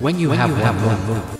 When you have one move.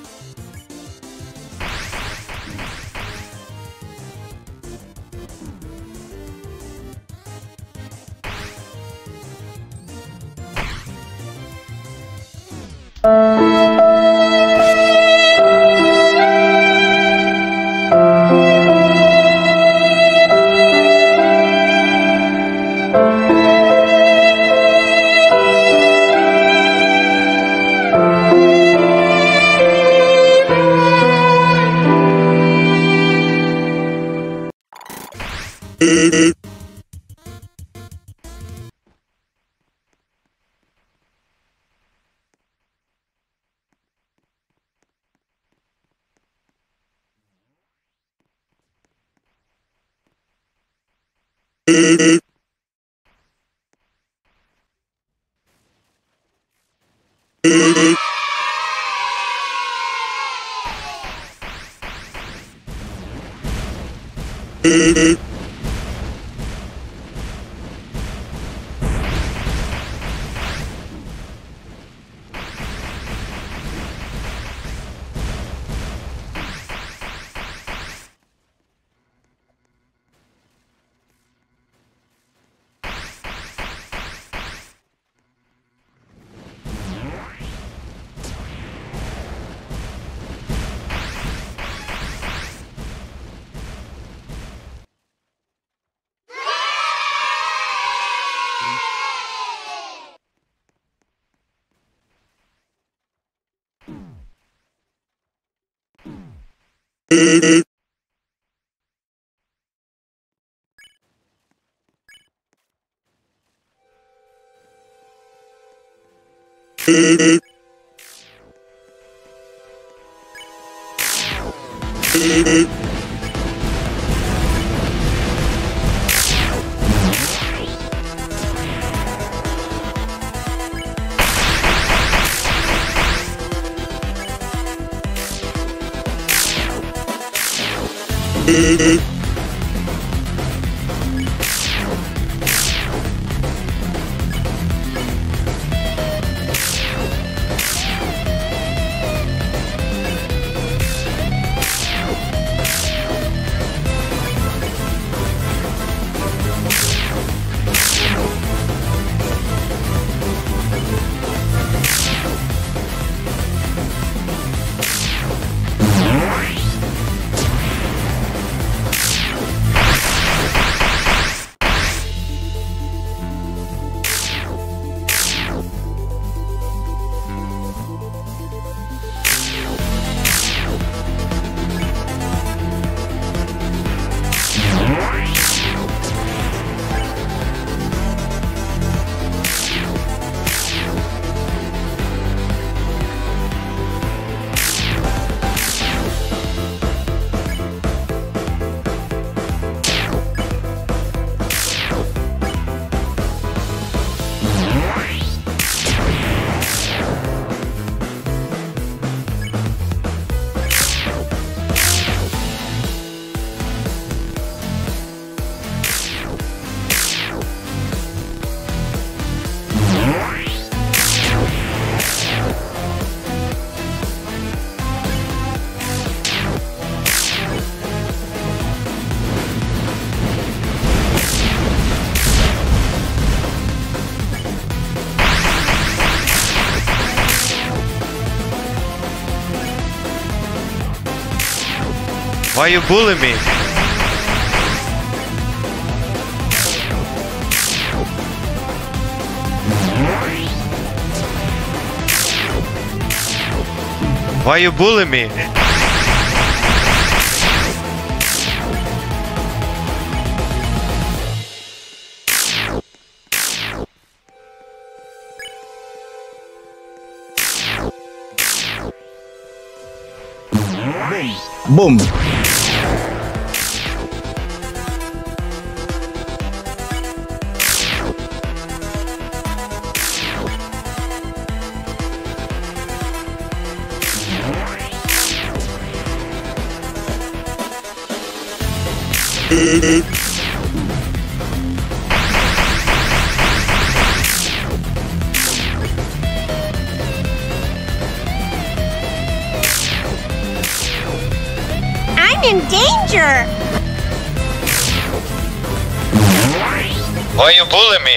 Why are you bullying me? Why are you bullying me? Boom! In danger! Why you bullying me?